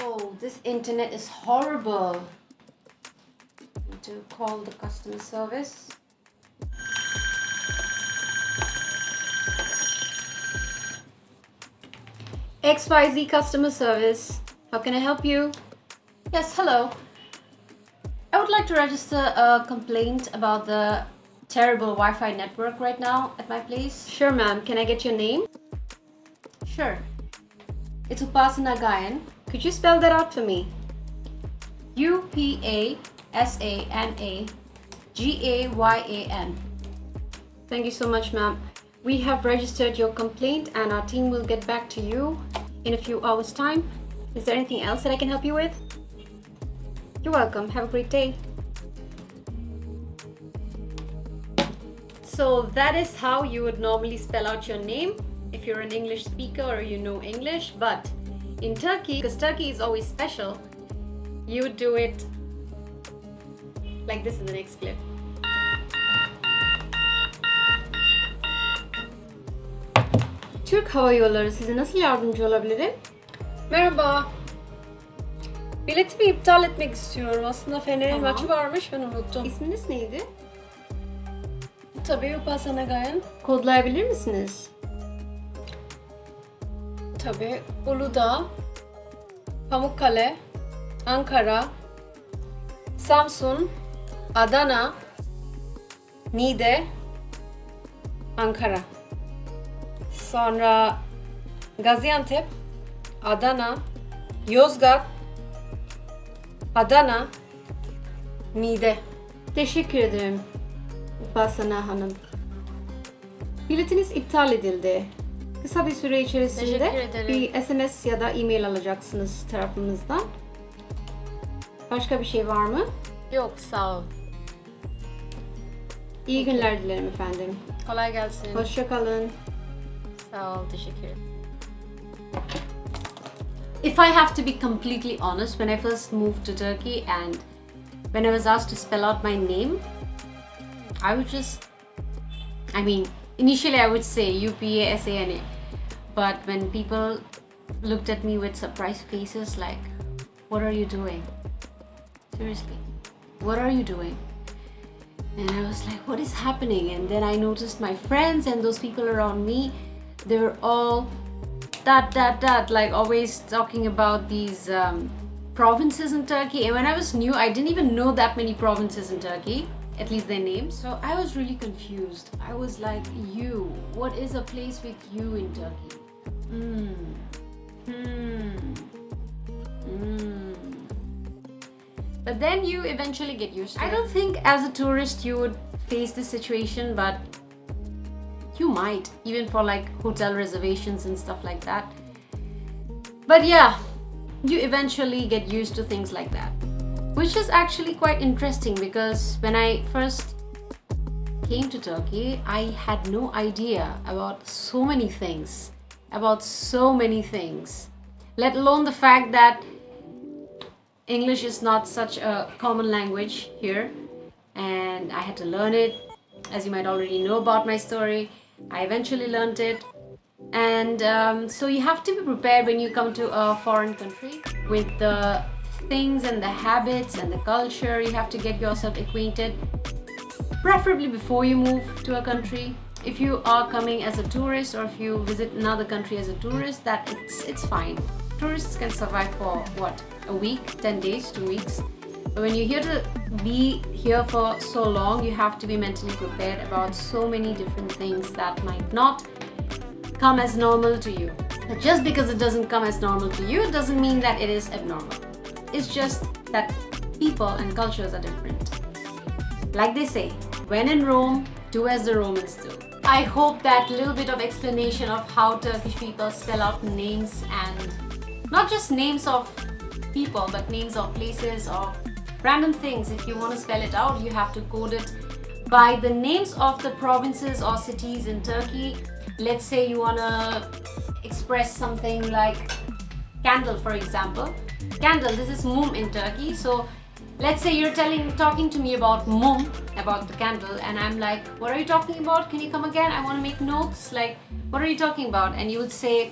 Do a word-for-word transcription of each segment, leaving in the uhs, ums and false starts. Oh, this internet is horrible. Need to call the customer service. X Y Z customer service. How can I help you? Yes, hello. I would like to register a complaint about the terrible Wi-Fi network right now at my place. Sure, ma'am. Can I get your name? Sure. It's Upasana Gayan. Could you spell that out for me? U P A S A N A G A Y A N. Thank you so much, ma'am. We have registered your complaint and our team will get back to you in a few hours' time. Is there anything else that I can help you with? You're welcome. Have a great day. So that is how you would normally spell out your name if you're an English speaker or you know English, but in Turkey, because Turkey is always special, you do it like this in the next clip. Türk Hava Yolları size nasıl yardımcı olabilirim? Merhaba. Biletimi iptal etmek istiyorum. Aslında Fener'in maçı varmış, ben unuttum. İsminiz neydi? Tabii Upasana Gayan. Kodlayabilir misiniz? Tabii Uludağ, Pamukkale, Ankara, Samsun, Adana, Niğde, Ankara. Sonra Gaziantep, Adana, Yozgat, Adana, Niğde. Teşekkür ederim Upasana Hanım. Biletiniz iptal edildi. Kısa bir süre içerisinde bir S M S ya da e-mail alacaksınız tarafımızdan. Başka bir şey var mı? Yok, sağ ol. İyi okay. günler dilerim efendim. Kolay gelsin. Hoşçakalın. Sağ ol, teşekkür ederim. If I have to be completely honest, when I first moved to Turkey and when I was asked to spell out my name, I would just, I mean, initially I would say U P A S A N A, but when people looked at me with surprised faces like, what are you doing? Seriously, what are you doing? And I was like, what is happening? And then I noticed my friends and those people around me, they were all that, that, that, like always talking about these um, provinces in Turkey. And when I was new, I didn't even know that many provinces in Turkey, at least their names. So I was really confused. I was like, you, what is a place with you in Turkey? Mm. Mm. Mm. But then you eventually get used to it. I don't think as a tourist you would face this situation, but you might, even for like hotel reservations and stuff like that. But yeah, you eventually get used to things like that. Which is actually quite interesting because when I first came to Turkey, I had no idea about so many things, about so many things, let alone the fact that English is not such a common language here and I had to learn it. As you might already know about my story, I eventually learned it. And um, so you have to be prepared when you come to a foreign country with the things and the habits and the culture. You have to get yourself acquainted, preferably before you move to a country. If you are coming as a tourist or if you visit another country as a tourist, that it's, it's fine. Tourists can survive for what, a week, ten days, two weeks, but when you're here to be here for so long, you have to be mentally prepared about so many different things that might not come as normal to you. But just because it doesn't come as normal to you, it doesn't mean that it is abnormal. It's just that people and cultures are different. Like they say, when in Rome, do as the Romans do. I hope that little bit of explanation of how Turkish people spell out names, and not just names of people, but names of places or random things. If you want to spell it out, you have to code it by the names of the provinces or cities in Turkey. Let's say you want to express something like candle, for example. Candle, this is mum in Turkey. So let's say you're telling, talking to me about mum, about the candle, and I'm like, what are you talking about? Can you come again? I want to make notes. Like, what are you talking about? And you would say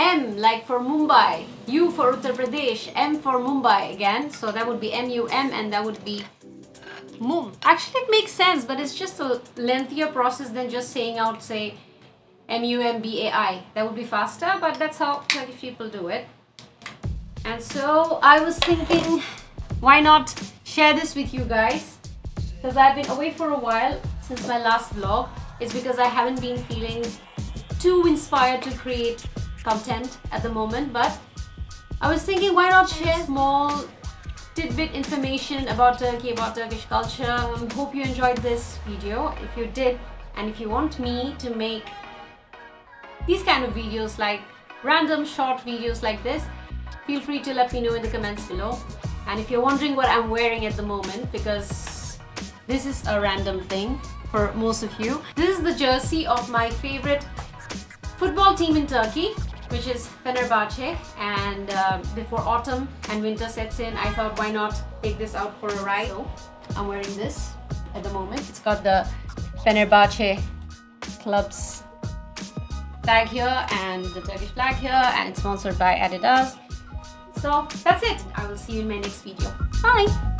M like for Mumbai, U for Uttar Pradesh, M for Mumbai again. So that would be M U M and that would be Mum. Actually it makes sense, but it's just a lengthier process than just saying out, say, M U M B A I. That would be faster, but that's how Turkish people do it. And so I was thinking, why not share this with you guys? Because I've been away for a while since my last vlog. It's because I haven't been feeling too inspired to create content at the moment, but I was thinking, why not share small tidbit information about Turkey, about Turkish culture. Um, hope you enjoyed this video. If you did, and if you want me to make these kind of videos, like random short videos like this, feel free to let me know in the comments below. And if you're wondering what I'm wearing at the moment, because this is a random thing for most of you, this is the jersey of my favorite football team in Turkey, which is Fenerbahçe, and uh, before autumn and winter sets in, I thought why not take this out for a ride. So I'm wearing this at the moment. It's got the Fenerbahçe club's flag here and the Turkish flag here, and it's sponsored by Adidas. So that's it. I will see you in my next video. Bye!